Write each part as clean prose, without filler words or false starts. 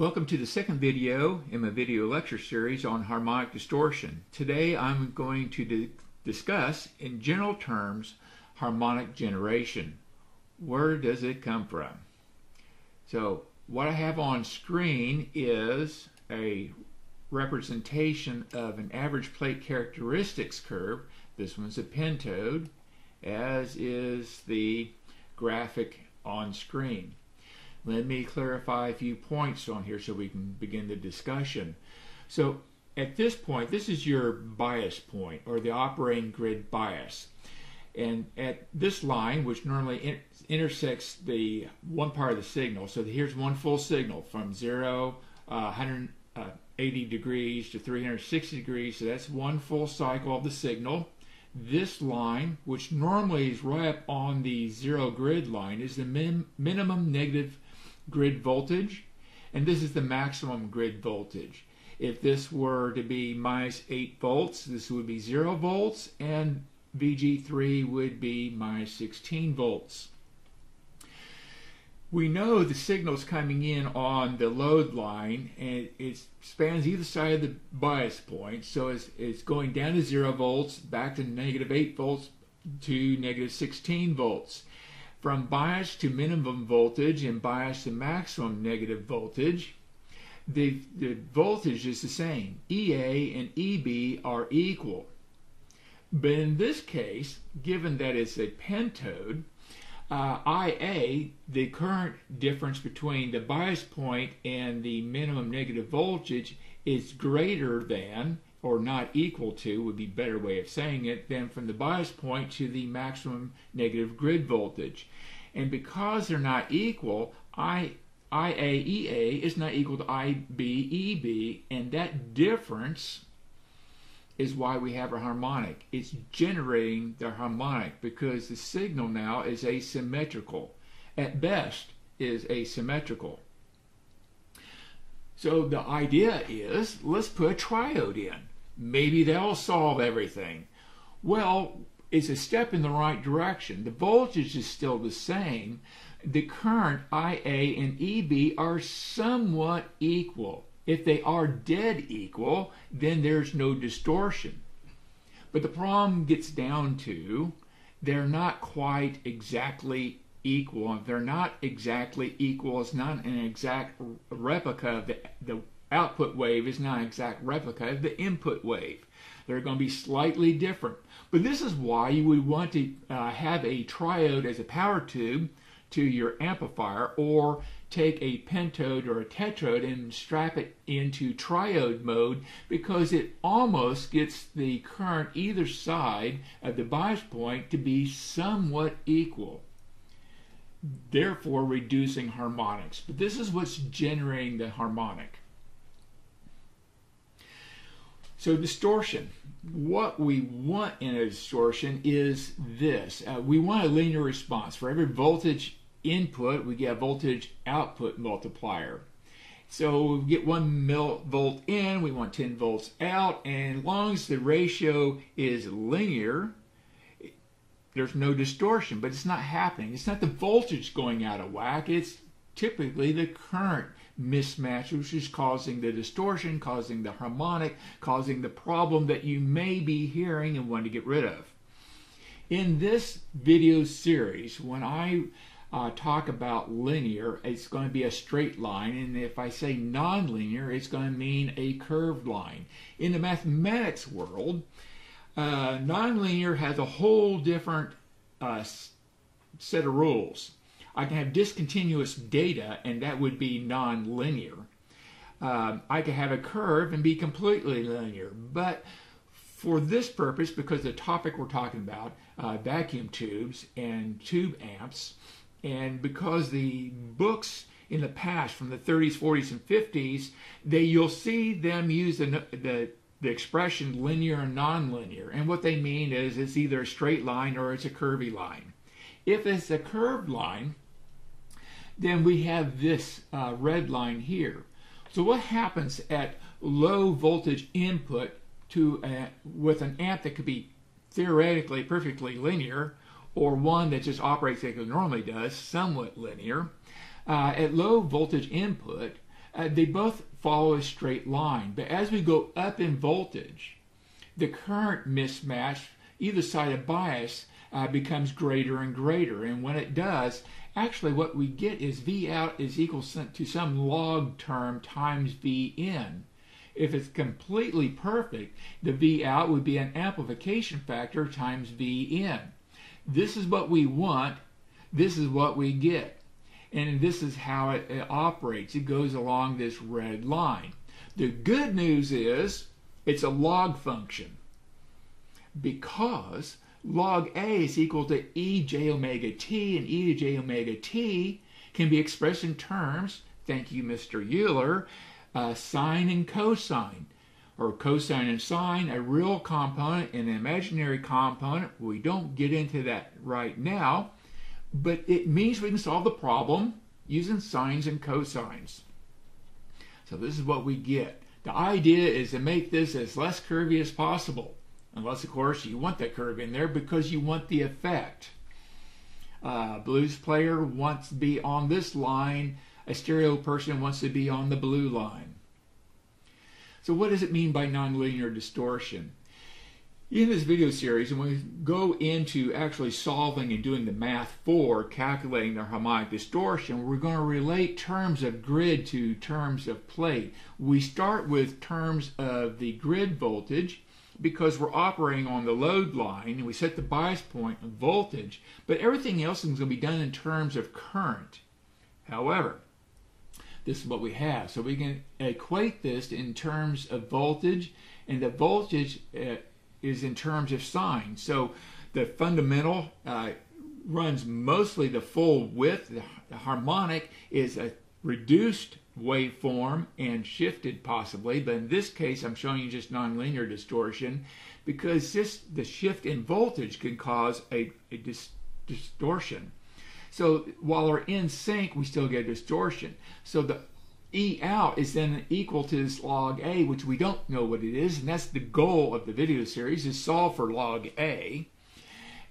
Welcome to the second video in my video lecture series on harmonic distortion. Today I'm going to discuss in general terms harmonic generation. Where does it come from? So what I have on screen is a representation of an average plate characteristics curve. This one's a pentode, as is the graphic on screen. Let me clarify a few points on here so we can begin the discussion. So at this point, this is your bias point, or the operating grid bias. And at this line, which normally intersects the one part of the signal, so here's one full signal from 0, 180 degrees to 360 degrees, so that's one full cycle of the signal. This line, which normally is right up on the zero grid line, is the minimum negative grid voltage, and this is the maximum grid voltage. If this were to be minus 8 volts, this would be 0 volts, and VG3 would be minus 16 volts. We know the signal's coming in on the load line, and it spans either side of the bias point, so it's going down to 0 volts, back to negative 8 volts, to negative 16 volts. From bias to minimum voltage and bias to maximum negative voltage, the voltage is the same. EA and EB are equal. But in this case, given that it's a pentode, IA, the current difference between the bias point and the minimum negative voltage, is greater than, or not equal to, would be a better way of saying it, than from the bias point to the maximum negative grid voltage. And because they're not equal, IAEA is not equal to IBEB, and that difference is why we have a harmonic. It's generating the harmonic because the signal now is asymmetrical. At best, is asymmetrical. So the idea is, let's put a triode in. Maybe that'll solve everything. Well, it's a step in the right direction. The voltage is still the same. The current, IA and EB, are somewhat equal. If they are dead equal, then there's no distortion. But the problem gets down to they're not quite exactly equal. If they're not exactly equal, it's not an exact replica of the output wave, is not an exact replica of the input wave. They're going to be slightly different. But this is why you would want to have a triode as a power tube to your amplifier, or take a pentode or a tetrode and strap it into triode mode, because it almost gets the current either side of the bias point to be somewhat equal, therefore reducing harmonics. But this is what's generating the harmonic. So distortion. What we want in a distortion is this. We want a linear response. For every voltage input, we get a voltage output multiplier. So we get 1 volt in, we want 10 volts out, and as long as the ratio is linear, there's no distortion. But it's not happening. It's not the voltage going out of whack, it's typically the current mismatch which is causing the distortion, causing the harmonic, causing the problem that you may be hearing and want to get rid of. In this video series, when I talk about linear, it's going to be a straight line, and if I say nonlinear, it's going to mean a curved line. In the mathematics world, nonlinear has a whole different set of rules. I can have discontinuous data, and that would be nonlinear. I can have a curve and be completely linear, but for this purpose, because the topic we're talking about, vacuum tubes and tube amps, and because the books in the past from the 30s, 40s, and 50s, you'll see them use the expression linear and nonlinear. And what they mean is it's either a straight line or it's a curvy line. If it's a curved line, then we have this red line here. So what happens at low voltage input to with an amp that could be theoretically perfectly linear, or one that just operates like it normally does, somewhat linear, at low voltage input, They both follow a straight line, but as we go up in voltage, the current mismatch, either side of bias, becomes greater and greater. And when it does, actually what we get is V out is equal to some log term times V in. If it's completely perfect, the V out would be an amplification factor times V in. This is what we want. This is what we get. And this is how it operates. It goes along this red line. The good news is it's a log function, because log A is equal to e j omega t, and e to j omega t can be expressed in terms, thank you Mr. Euler, sine and cosine, or cosine and sine, a real component and an imaginary component. We don't get into that right now, but it means we can solve the problem using sines and cosines. So this is what we get. The idea is to make this as less curvy as possible, unless of course you want that curve in there because you want the effect. Blues player wants to be on this line, a stereo person wants to be on the blue line. So what does it mean by nonlinear distortion? In this video series, and we go into actually solving and doing the math for calculating the harmonic distortion, we're going to relate terms of grid to terms of plate. We start with terms of the grid voltage because we're operating on the load line and we set the bias point of voltage, but everything else is going to be done in terms of current. However, this is what we have. So we can equate this in terms of voltage, and the voltage is in terms of sine. So the fundamental runs mostly the full width. The harmonic is a reduced waveform and shifted possibly, but in this case I'm showing you just nonlinear distortion because just the shift in voltage can cause a distortion. So while we're in sync, we still get a distortion. So the E out is then equal to this log A, which we don't know what it is, and that's the goal of the video series, is solve for log A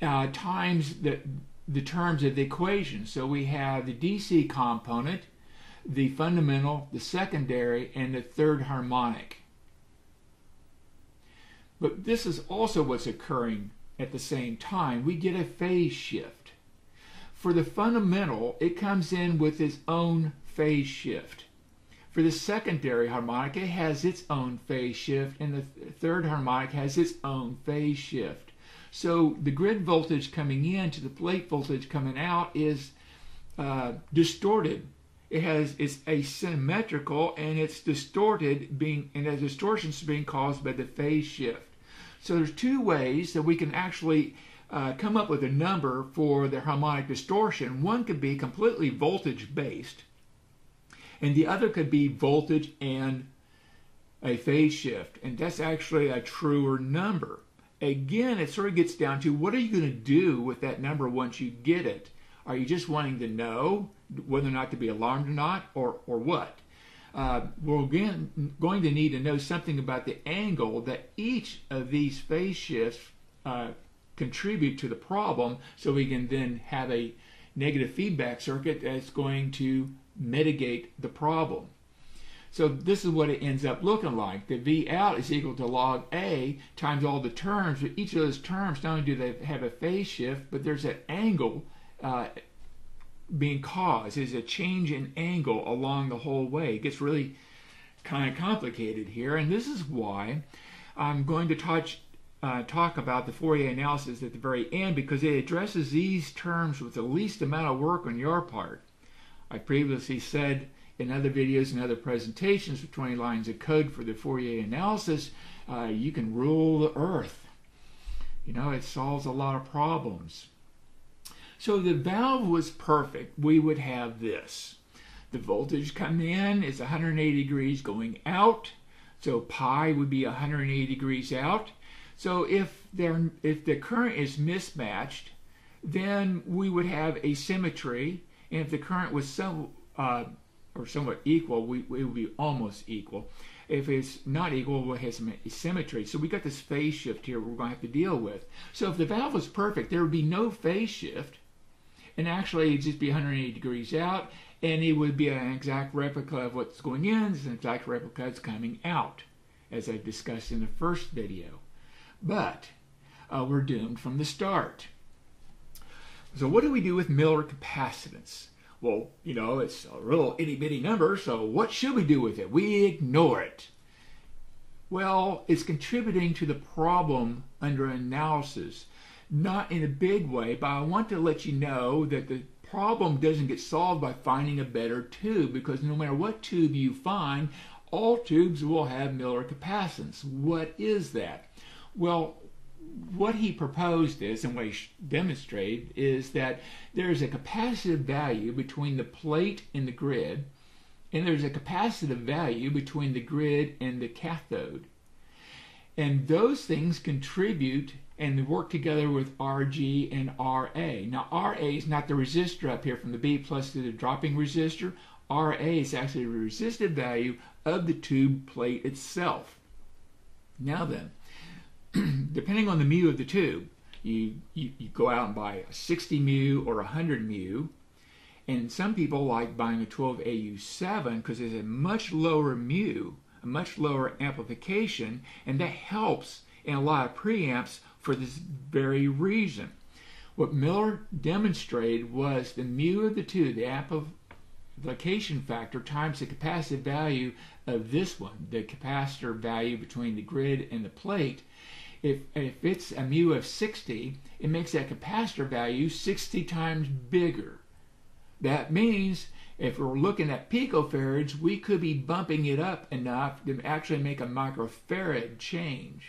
times the terms of the equation. So we have the DC component, the fundamental, the secondary, and the third harmonic. But this is also what's occurring at the same time. We get a phase shift. For the fundamental, it comes in with its own phase shift. For the secondary harmonic, it has its own phase shift, and the third harmonic has its own phase shift. So the grid voltage coming in to the plate voltage coming out is distorted. It's asymmetrical, and it's distorted, and the distortion is being caused by the phase shift. So there's two ways that we can actually come up with a number for the harmonic distortion. One could be completely voltage based, and the other could be voltage and a phase shift, and that's actually a truer number. Again, it sort of gets down to what are you going to do with that number once you get it? Are you just wanting to know whether or not to be alarmed or not, or what? We're again going to need to know something about the angle that each of these phase shifts contribute to the problem, so we can then have a negative feedback circuit that's going to mitigate the problem. So this is what it ends up looking like. The V out is equal to log A times all the terms. But each of those terms, not only do they have a phase shift, but there's an angle being caused. There's a change in angle along the whole way. It gets really kind of complicated here, and this is why I'm going to talk about the Fourier analysis at the very end, because it addresses these terms with the least amount of work on your part. I previously said in other videos and other presentations with 20 lines of code for the Fourier analysis, you can rule the earth. You know, it solves a lot of problems. So if the valve was perfect, we would have this. The voltage coming in is 180 degrees going out, so pi would be 180 degrees out. So if the current is mismatched, then we would have asymmetry. And if the current was somewhat equal, it would be almost equal. If it's not equal, we'll have some asymmetry. So we got this phase shift here we're going to have to deal with. So if the valve was perfect, there would be no phase shift, and actually it'd just be 180 degrees out, and it would be an exact replica of what's going in, an exact replica of what's coming out, as I discussed in the first video. But we're doomed from the start. So what do we do with Miller capacitance? Well, you know, it's a little itty-bitty number, so what should we do with it? We ignore it. Well, it's contributing to the problem under analysis. Not in a big way, but I want to let you know that the problem doesn't get solved by finding a better tube, because no matter what tube you find, all tubes will have Miller capacitance. What is that? Well, what he proposed is, and what he demonstrated, is that there's a capacitive value between the plate and the grid, and there's a capacitive value between the grid and the cathode. And those things contribute and they work together with Rg and Ra. Now Ra is not the resistor up here from the B plus to the dropping resistor. Ra is actually the resistive value of the tube plate itself. Now then, depending on the mu of the tube, you go out and buy a 60 mu or 100 mu. And some people like buying a 12AU7 because it's a much lower mu, a much lower amplification, and that helps in a lot of preamps for this very reason. What Miller demonstrated was the mu of the tube, the amplification factor, times the capacitive value of this one, the capacitor value between the grid and the plate. If it's a mu of 60, it makes that capacitor value 60 times bigger. That means if we're looking at picofarads, we could be bumping it up enough to actually make a microfarad change.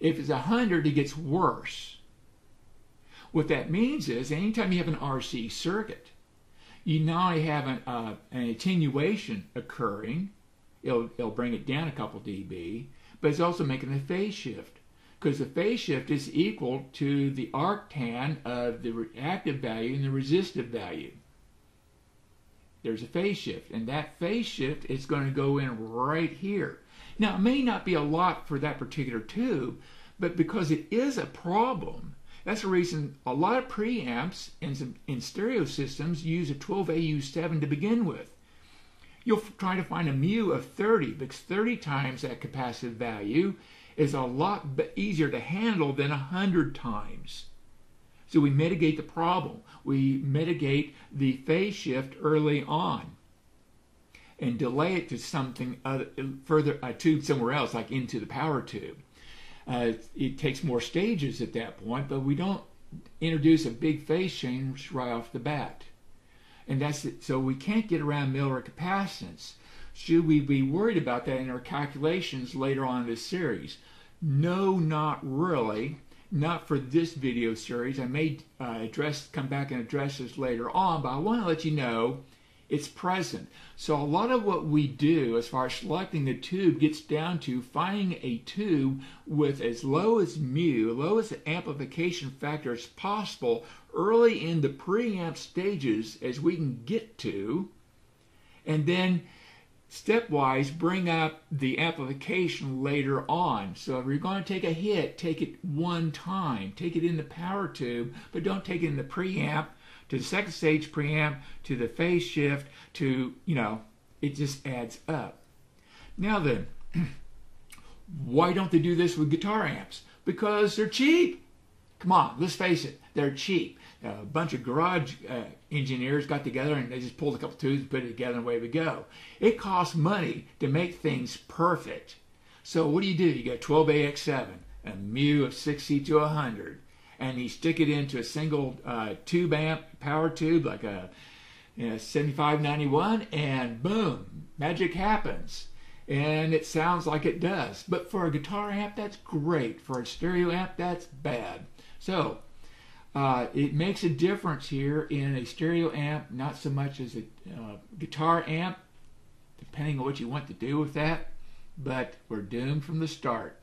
If it's 100, it gets worse. What that means is anytime you have an RC circuit, you not only have an attenuation occurring, it'll bring it down a couple dB, but it's also making a phase shift, because the phase shift is equal to the arctan of the reactive value and the resistive value. There's a phase shift, and that phase shift is going to go in right here. Now, it may not be a lot for that particular tube, but because it is a problem, that's the reason a lot of preamps in stereo systems use a 12AU7 to begin with. You'll try to find a mu of 30, because 30 times that capacitive value is a lot easier to handle than 100 times. So we mitigate the problem. We mitigate the phase shift early on and delay it to something other, further, a tube somewhere else, like into the power tube. It takes more stages at that point, but we don't introduce a big phase change right off the bat. And that's it. So we can't get around Miller capacitance. Should we be worried about that in our calculations later on in this series? No, not really. Not for this video series. I may come back and address this later on, but I want to let you know it's present. So a lot of what we do as far as selecting the tube gets down to finding a tube with as low as mu, lowest amplification factor as possible early in the preamp stages as we can get to, and then stepwise bring up the amplification later on. So if you're going to take a hit, take it one time. Take it in the power tube, but don't take it in the preamp, to the second stage preamp, to the phase shift, to, you know, it just adds up. Now then, why don't they do this with guitar amps? Because they're cheap. Come on, let's face it, they're cheap. A bunch of garage engineers got together and they just pulled a couple tubes and put it together and away we go. It costs money to make things perfect. So what do? You got 12AX7, a mu of 60 to 100, and you stick it into a single tube amp, power tube, like a 7591, and boom, magic happens. And it sounds like it does. But for a guitar amp, that's great. For a stereo amp, that's bad. So it makes a difference here in a stereo amp, not so much as a guitar amp, depending on what you want to do with that, but we're doomed from the start,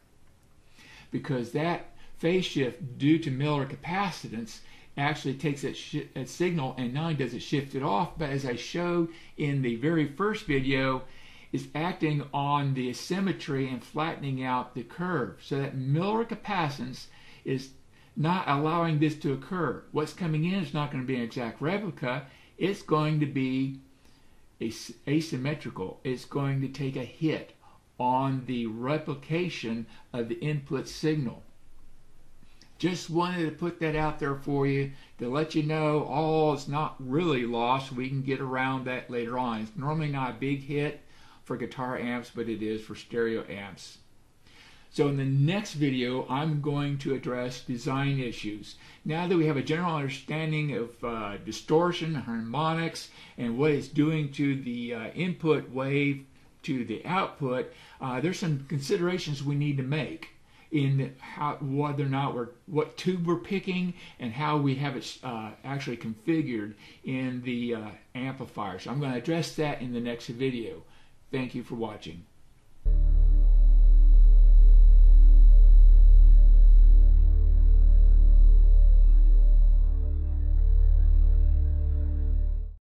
because that phase shift due to Miller capacitance actually takes that signal, and not only does it shift it off, but as I showed in the very first video, is acting on the asymmetry and flattening out the curve. So that Miller capacitance is not allowing this to occur. What's coming in is not going to be an exact replica. it's going to be asymmetrical. It's going to take a hit on the replication of the input signal. Just wanted to put that out there for you to let you know it's not really lost. We can get around that later on. It's normally not a big hit for guitar amps, but it is for stereo amps. So in the next video, I'm going to address design issues. Now that we have a general understanding of distortion, harmonics, and what it's doing to the input wave to the output, there's some considerations we need to make in how, whether or not what tube we're picking and how we have it actually configured in the amplifier. So I'm going to address that in the next video. Thank you for watching.